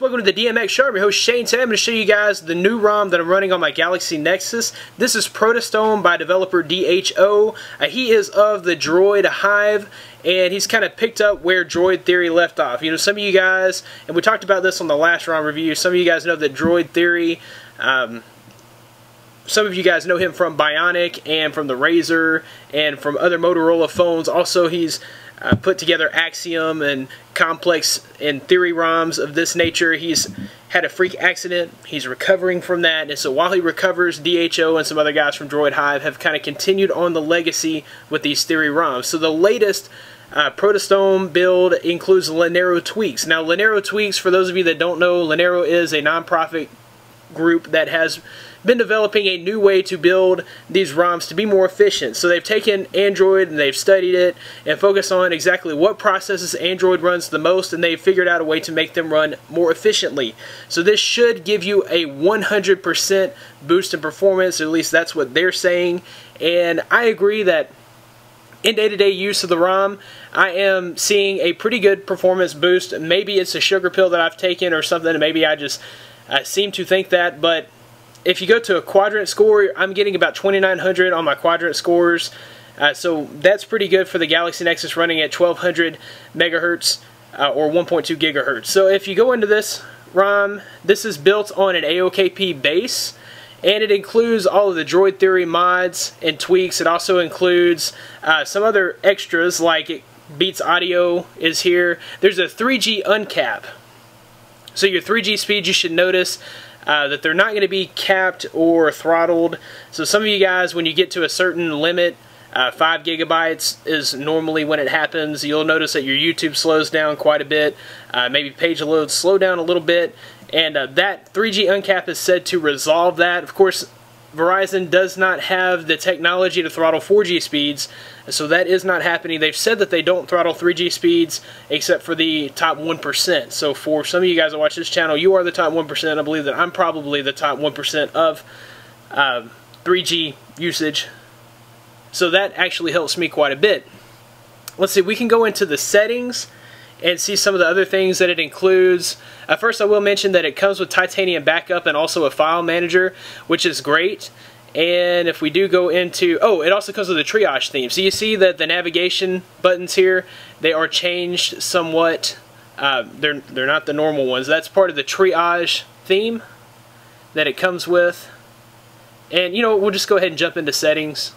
guys, welcome to the DMX Show. I'm your host Shane Tam. I'm going to show you guys the new ROM that I'm running on my Galaxy Nexus. This is Protostome by developer DHO. He is of the Droid Hive, and he's kind of picked up where Droid Theory left off. You know, some of you guys, and we talked about this on the last ROM review, some of you guys know that Droid Theory, some of you guys know him from Bionic and from the Razer and from other Motorola phones. Also, he's put together Axiom and complex and theory ROMs of this nature. He's had a freak accident. He's recovering from that, and so while he recovers, DHO and some other guys from Droid Hive have kind of continued on the legacy with these theory ROMs. So the latest Protostome build includes Linaro tweaks. Now, Linaro tweaks, for those of you that don't know, Linaro is a nonprofit group that has been developing a new way to build these ROMs to be more efficient. So they've taken Android and they've studied it and focused on exactly what processes Android runs the most, and they've figured out a way to make them run more efficiently. So this should give you a 100% boost in performance, or at least that's what they're saying. And I agree that in day-to-day use of the ROM, I am seeing a pretty good performance boost. Maybe it's a sugar pill that I've taken or something, and maybe I seem to think that, but if you go to a Quadrant score, I'm getting about 2,900 on my Quadrant scores, so that's pretty good for the Galaxy Nexus running at 1,200 megahertz or 1.2 gigahertz. So if you go into this ROM, this is built on an AOKP base, and it includes all of the Droid Theory mods and tweaks. It also includes some other extras, like Beats Audio is here. There's a 3G uncap. So your 3G speed, you should notice that they're not going to be capped or throttled. So some of you guys, when you get to a certain limit, 5 gigabytes is normally when it happens, you'll notice that your YouTube slows down quite a bit, maybe page loads slow down a little bit, and that 3G uncap is said to resolve that. Of course, Verizon does not have the technology to throttle 4G speeds, so that is not happening. They've said that they don't throttle 3G speeds except for the top 1%. So for some of you guys that watch this channel, you are the top 1%. I believe that I'm probably the top 1% of 3G usage. So that actually helps me quite a bit. Let's see, we can go into the settings and see some of the other things that it includes. First, I will mention that it comes with Titanium backup and also a file manager, which is great. And if we do go into, oh, it also comes with a triage theme. So you see that the navigation buttons here, they are changed somewhat. They're not the normal ones. That's part of the triage theme that it comes with. And you know, we'll just go ahead and jump into settings.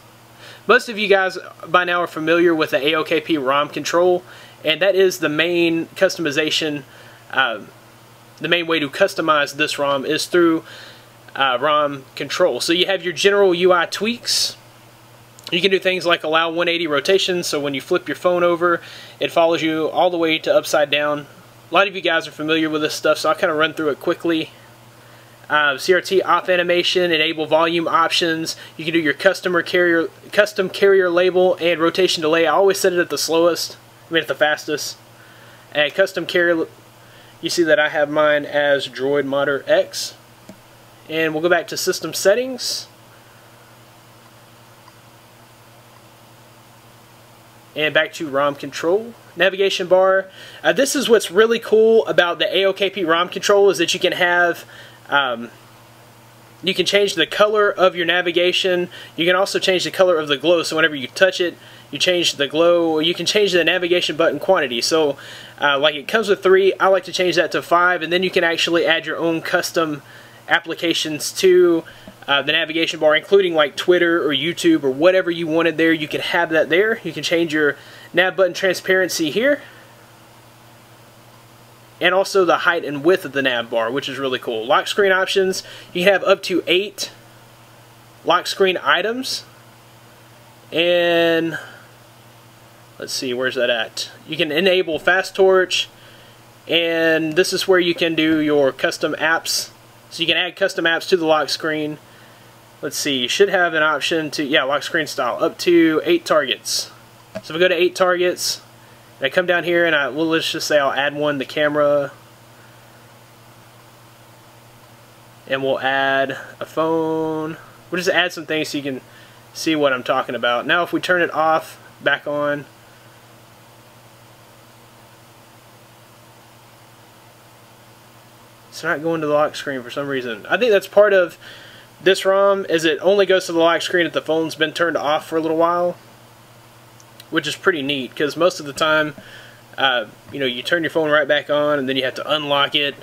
Most of you guys by now are familiar with the AOKP ROM control, and that is the main customization. The main way to customize this ROM is through ROM control. So you have your general UI tweaks. You can do things like allow 180 rotation, so when you flip your phone over, it follows you all the way to upside down. A lot of you guys are familiar with this stuff, so I'll kind of run through it quickly. CRT off animation, enable volume options. You can do your custom carrier label and rotation delay. I always set it at the slowest. I mean at the fastest. And custom carrier, you see that I have mine as DroidModderX. And we'll go back to system settings. And back to ROM control. Navigation bar. This is what's really cool about the AOKP ROM control, is that you can have you can change the color of your navigation. You can also change the color of the glow, so whenever you touch it, you change the glow, or you can change the navigation button quantity. So like it comes with 3, I like to change that to 5, and then you can actually add your own custom applications to the navigation bar, including like Twitter or YouTube or whatever you wanted there. You can have that there. You can change your nav button transparency here, and also the height and width of the nav bar, which is really cool. Lock screen options, you can have up to 8 lock screen items. And let's see, where's that at? You can enable fast torch, and this is where you can do your custom apps. So you can add custom apps to the lock screen. Let's see, you should have an option to, yeah, lock screen style, up to 8 targets. So if we go to 8 targets, I come down here and well, let's just say I'll add one, the camera, and we'll add a phone. We'll just add some things so you can see what I'm talking about. Now if we turn it off, back on, It's not going to the lock screen for some reason. I think that's part of this ROM, is it only goes to the lock screen if the phone's been turned off for a little while, which is pretty neat, because most of the time, you know, you turn your phone right back on and then you have to unlock it.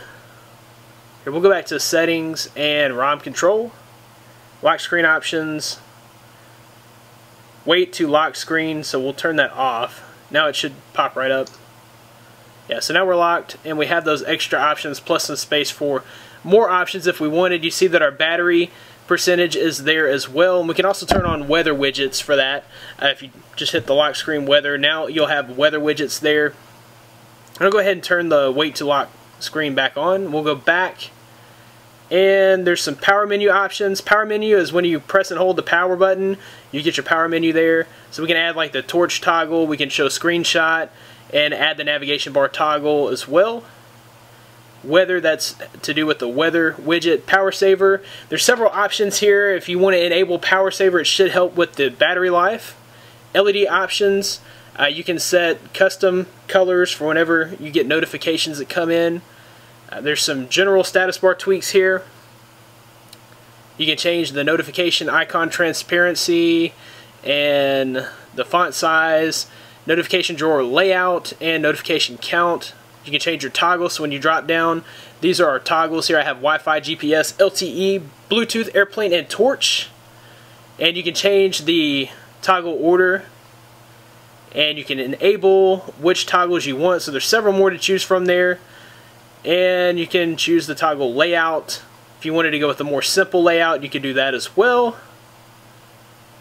Here, we'll go back to settings and ROM control, lock screen options, wait to lock screen, so we'll turn that off. Now it should pop right up. Yeah, so now we're locked, and we have those extra options plus some space for more options if we wanted. You see that our battery percentage is there as well, and we can also turn on weather widgets for that. If you just hit the lock screen weather, now you'll have weather widgets there. I'll go ahead and turn the wait to lock screen back on. We'll go back, and there's some power menu options. Power menu is when you press and hold the power button, you get your power menu there. So we can add like the torch toggle, we can show screenshot, and add the navigation bar toggle as well. Weather, that's to do with the weather widget. Power saver, there's several options here. If you want to enable power saver, it should help with the battery life. LED options, you can set custom colors for whenever you get notifications that come in. There's some general status bar tweaks here. You can change the notification icon transparency and the font size, notification drawer layout, and notification count. You can change your toggles, so when you drop down, these are our toggles here. I have Wi-Fi, GPS, LTE, Bluetooth, airplane, and torch. And you can change the toggle order, and you can enable which toggles you want. So there's several more to choose from there. And you can choose the toggle layout. If you wanted to go with a more simple layout, you could do that as well.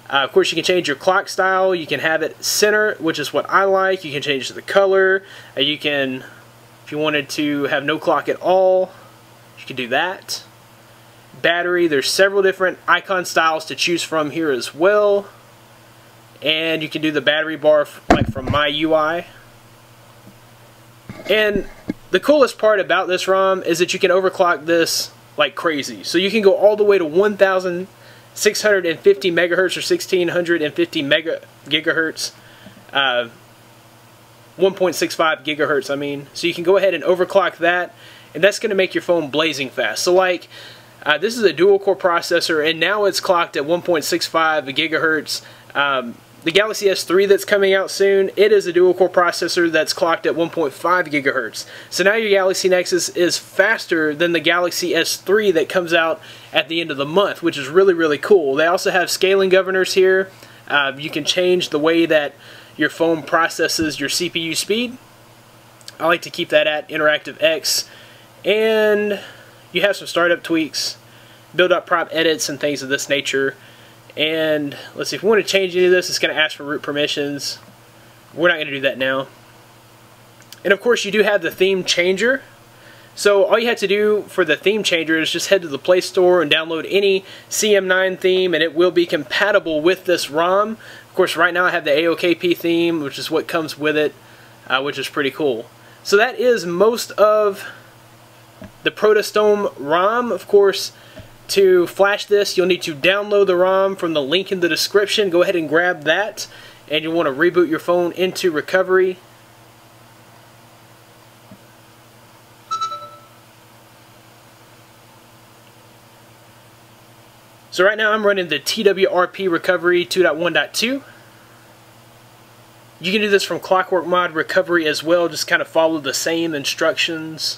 Of course, you can change your clock style. You can have it center, which is what I like. You can change the color. You can, if you wanted to have no clock at all, you can do that. Battery, there's several different icon styles to choose from here as well. And you can do the battery bar like from my UI. And the coolest part about this ROM is that you can overclock this like crazy. So you can go all the way to 1,650 megahertz or 1,650 gigahertz, 1.65 gigahertz, I mean. So you can go ahead and overclock that, and that's going to make your phone blazing fast. So like, this is a dual-core processor, and now it's clocked at 1.65 gigahertz. The Galaxy S3 that's coming out soon, it is a dual-core processor that's clocked at 1.5 gigahertz. So now your Galaxy Nexus is faster than the Galaxy S3 that comes out at the end of the month, which is really, really cool. They also have scaling governors here. You can change the way that your phone processes your CPU speed. I like to keep that at Interactive X. And you have some startup tweaks, build-up prop edits, and things of this nature. And let's see, if we want to change any of this, it's going to ask for root permissions. We're not going to do that now. And of course, you do have the theme changer. So all you have to do for the theme changer is just head to the Play Store and download any CM9 theme, and it will be compatible with this ROM. Of course, right now I have the AOKP theme, which is what comes with it, which is pretty cool. So that is most of the Protostome ROM. Of course, to flash this, you'll need to download the ROM from the link in the description. Go ahead and grab that, and you'll want to reboot your phone into recovery. So right now I'm running the TWRP recovery 2.1.2. You can do this from Clockwork Mod recovery as well, just kind of follow the same instructions.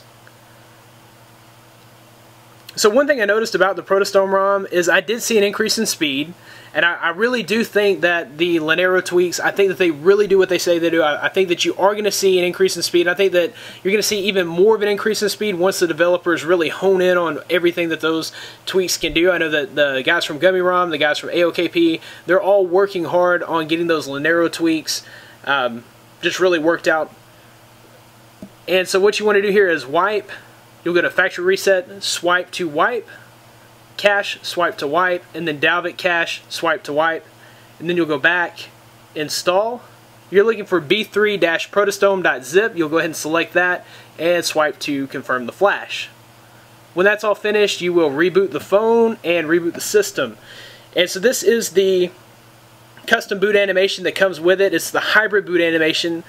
So one thing I noticed about the Protostome ROM is I did see an increase in speed, and I really do think that the Linaro tweaks, I think that they really do what they say they do. I think that you are going to see an increase in speed. I think that you're going to see even more of an increase in speed once the developers really hone in on everything that those tweaks can do. I know that the guys from Gummy ROM, the guys from AOKP, they're all working hard on getting those Linaro tweaks just really worked out. And so what you want to do here is wipe. You'll go to factory reset, swipe to wipe, cache, swipe to wipe, and then Dalvik cache, swipe to wipe, and then you'll go back, install. You're looking for b3-protostome.zip, you'll go ahead and select that, and swipe to confirm the flash. When that's all finished, you will reboot the phone and reboot the system. And so this is the custom boot animation that comes with it. It's the hybrid boot animation.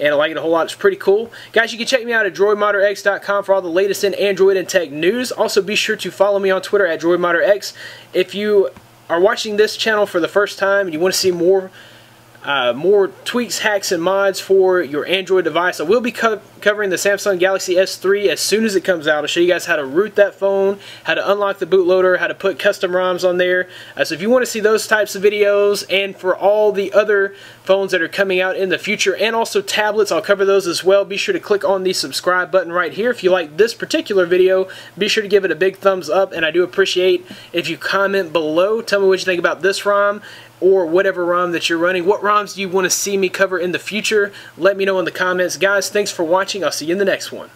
and I like it a whole lot. It's pretty cool. Guys, you can check me out at DroidModderX.com for all the latest in Android and tech news. Also, be sure to follow me on Twitter at DroidModderX. If you are watching this channel for the first time and you want to see more tweaks, hacks, and mods for your Android device, I will be covering the Samsung Galaxy S3 as soon as it comes out. I'll show you guys how to root that phone, how to unlock the bootloader, how to put custom ROMs on there. So if you want to see those types of videos, and for all the other phones that are coming out in the future, and also tablets, I'll cover those as well. Be sure to click on the subscribe button right here. If you like this particular video, be sure to give it a big thumbs up, and I do appreciate if you comment below. Tell me what you think about this ROM, or whatever ROM that you're running. What ROMs do you want to see me cover in the future? Let me know in the comments. Guys, thanks for watching. I'll see you in the next one.